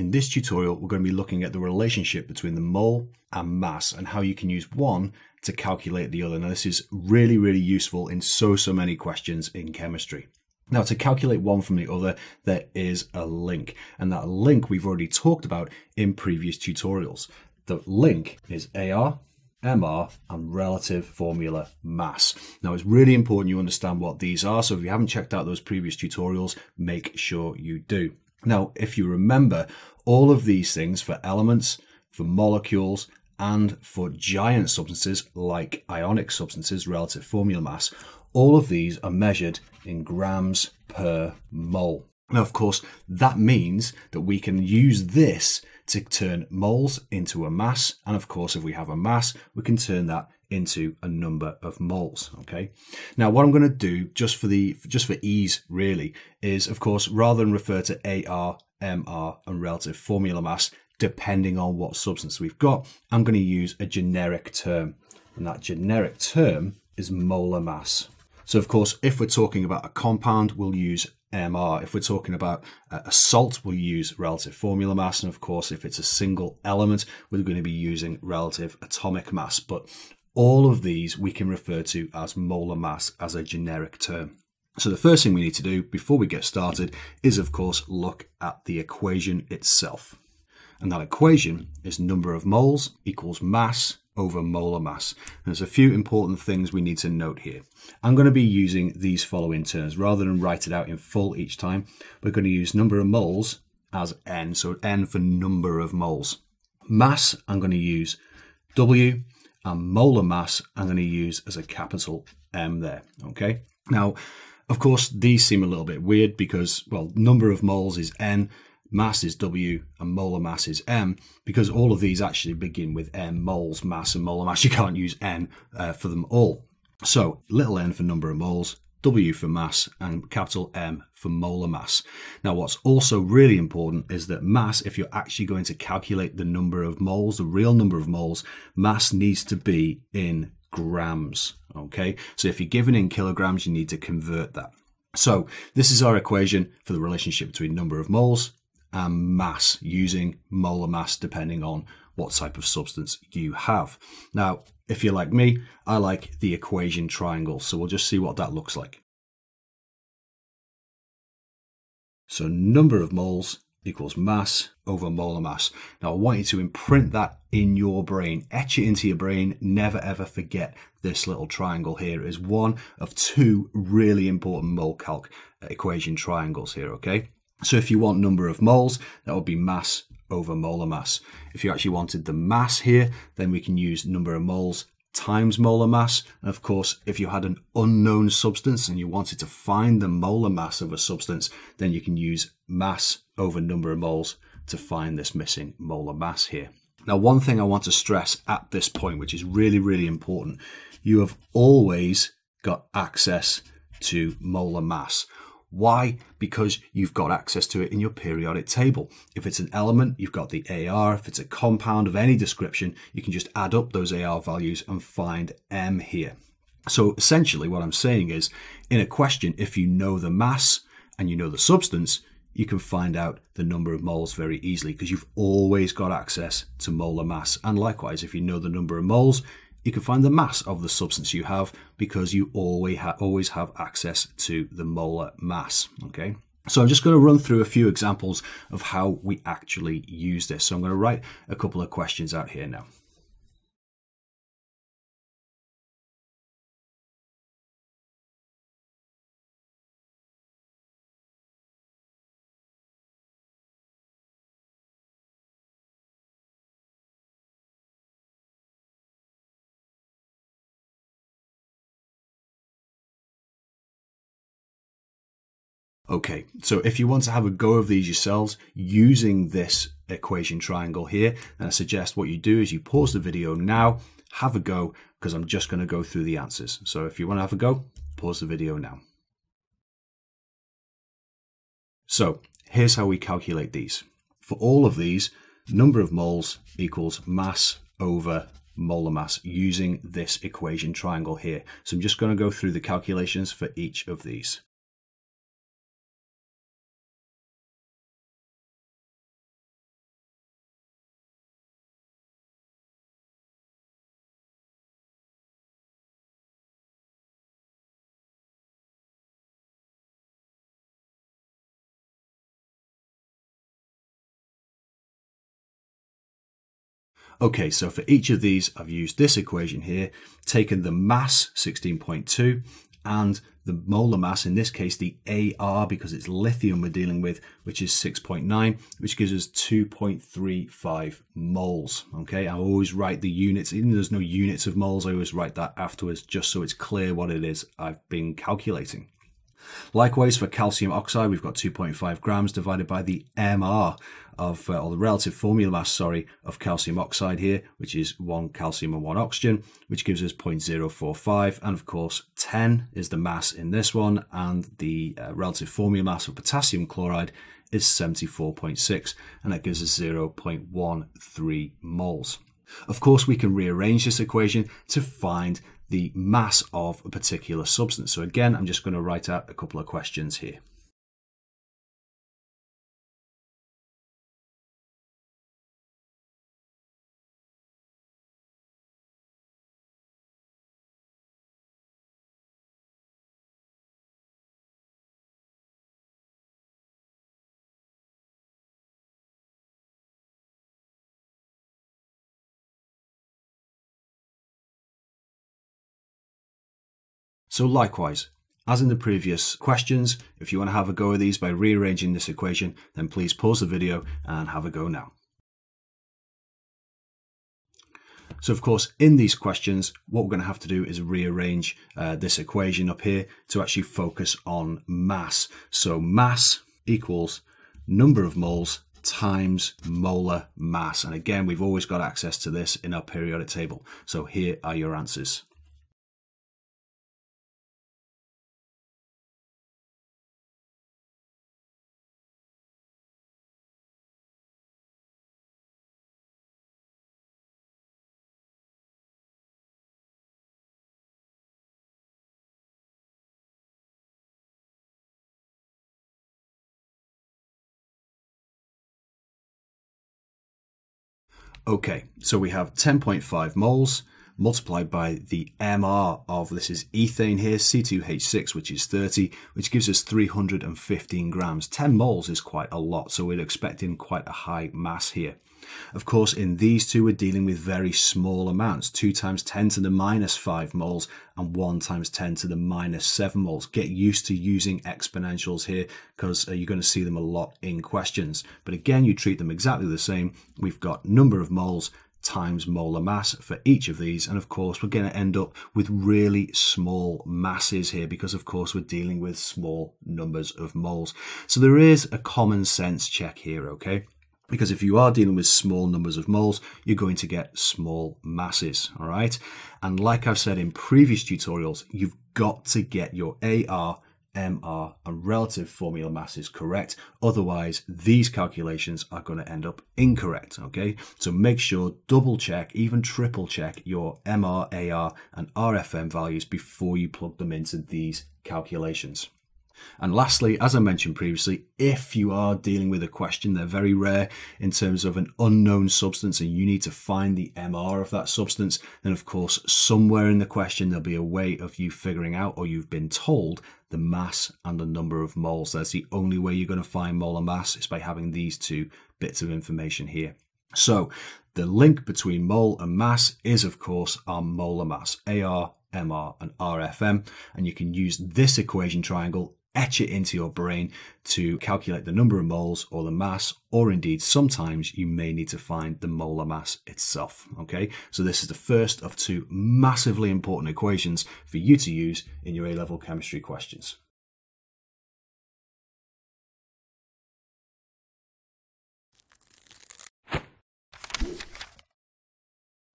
In this tutorial, we're going to be looking at the relationship between the mole and mass and how you can use one to calculate the other. Now, this is really, really useful in so many questions in chemistry. Now, to calculate one from the other, there is a link, and that link we've already talked about in previous tutorials. The link is AR, MR, and relative formula mass. Now, it's really important you understand what these are, so if you haven't checked out those previous tutorials, make sure you do. Now, if you remember, all of these things for elements, for molecules, and for giant substances like ionic substances, relative formula mass, all of these are measured in grams per mole. Now, of course, that means that we can use this to turn moles into a mass. And of course, if we have a mass, we can turn that into a number of moles. Okay. Now, what I'm going to do just for ease really is, of course, rather than refer to AR, MR and relative formula mass, depending on what substance we've got, I'm going to use a generic term, and that generic term is molar mass. So of course, if we're talking about a compound, we'll use MR. If we're talking about a salt, we'll use relative formula mass. And of course, if it's a single element, we're going to be using relative atomic mass. But all of these we can refer to as molar mass as a generic term. So the first thing we need to do before we get started is, of course, look at the equation itself. And that equation is number of moles equals mass over molar mass. And there's a few important things we need to note here. I'm going to be using these following terms rather than write it out in full each time. We're going to use number of moles as N, so N for number of moles. Mass, I'm going to use W, and molar mass, I'm going to use as a capital M there. Okay. Now, of course, these seem a little bit weird because, well, number of moles is N, mass is W, and molar mass is M, because all of these actually begin with M, moles, mass, and molar mass. You can't use N for them all. So little n for number of moles, W for mass, and capital M for molar mass. Now, what's also really important is that mass, if you're actually going to calculate the number of moles, the real number of moles, mass needs to be in grams, okay? So if you're given in kilograms, you need to convert that. So this is our equation for the relationship between number of moles and mass, using molar mass depending on what type of substance you have. Now, if you're like me, I like the equation triangle, so we'll just see what that looks like. So number of moles equals mass over molar mass. Now, I want you to imprint that in your brain, etch it into your brain, never ever forget this little triangle here. It is one of two really important mole calc equation triangles here, okay? So if you want number of moles, that would be mass over molar mass. If you actually wanted the mass here, then we can use number of moles times molar mass. And of course, if you had an unknown substance and you wanted to find the molar mass of a substance, then you can use mass over number of moles to find this missing molar mass here. Now, one thing I want to stress at this point, which is really, really important, you have always got access to molar mass. Why? Because you've got access to it in your periodic table. If it's an element, you've got the AR. If it's a compound of any description, you can just add up those AR values and find M here. So essentially what I'm saying is, in a question, if you know the mass and you know the substance, you can find out the number of moles very easily because you've always got access to molar mass. And likewise, if you know the number of moles, you can find the mass of the substance you have because you always have access to the molar mass, okay? So I'm just going to run through a few examples of how we actually use this. So I'm going to write a couple of questions out here now. Okay, so if you want to have a go of these yourselves using this equation triangle here, then I suggest what you do is you pause the video now, have a go, because I'm just going to go through the answers. So if you want to have a go, pause the video now. So here's how we calculate these. For all of these, number of moles equals mass over molar mass using this equation triangle here. So I'm just going to go through the calculations for each of these. Okay, so for each of these, I've used this equation here, taken the mass, 16.2, and the molar mass, in this case, the AR, because it's lithium we're dealing with, which is 6.9, which gives us 2.35 moles. Okay, I always write the units, even though there's no units of moles, I always write that afterwards, just so it's clear what it is I've been calculating. Likewise, for calcium oxide, we've got 2.5 grams divided by the MR of, or the relative formula mass, sorry, of calcium oxide here, which is 1 calcium and 1 oxygen, which gives us 0.045. And of course, 10 is the mass in this one, and the relative formula mass of potassium chloride is 74.6, and that gives us 0.13 moles. Of course, we can rearrange this equation to find the mass of a particular substance. So again, I'm just going to write out a couple of questions here. So likewise, as in the previous questions, if you want to have a go at these by rearranging this equation, then please pause the video and have a go now. So of course, in these questions, what we're going to have to do is rearrange this equation up here to actually focus on mass. So mass equals number of moles times molar mass. And again, we've always got access to this in our periodic table. So here are your answers. Okay, so we have 10.5 moles multiplied by the MR of, this is ethane here, C2H6, which is 30, which gives us 315 grams. 10 moles is quite a lot, so we're expecting quite a high mass here. Of course, in these two, we're dealing with very small amounts, 2 × 10⁻⁵ moles and 1 × 10⁻⁷ moles. Get used to using exponentials here because you're going to see them a lot in questions. But again, you treat them exactly the same. We've got number of moles times molar mass for each of these, and of course we're going to end up with really small masses here because of course we're dealing with small numbers of moles. So there is a common sense check here, okay? Because if you are dealing with small numbers of moles, you're going to get small masses, all right? And like I've said in previous tutorials, you've got to get your AR, MR, and relative formula masses correct. Otherwise, these calculations are going to end up incorrect, okay? So make sure double check, even triple check your MR, AR, and RFM values before you plug them into these calculations. And lastly, as I mentioned previously, if you are dealing with a question, they're very rare in terms of an unknown substance and you need to find the MR of that substance, then of course, somewhere in the question, there'll be a way of you figuring out, or you've been told, the mass and the number of moles. That's the only way you're going to find molar mass is by having these two bits of information here. So the link between mole and mass is of course our molar mass, AR, MR, and RFM. And you can use this equation triangle, etch it into your brain to calculate the number of moles or the mass, or indeed sometimes you may need to find the molar mass itself. Okay, so this is the first of two massively important equations for you to use in your A-level chemistry questions.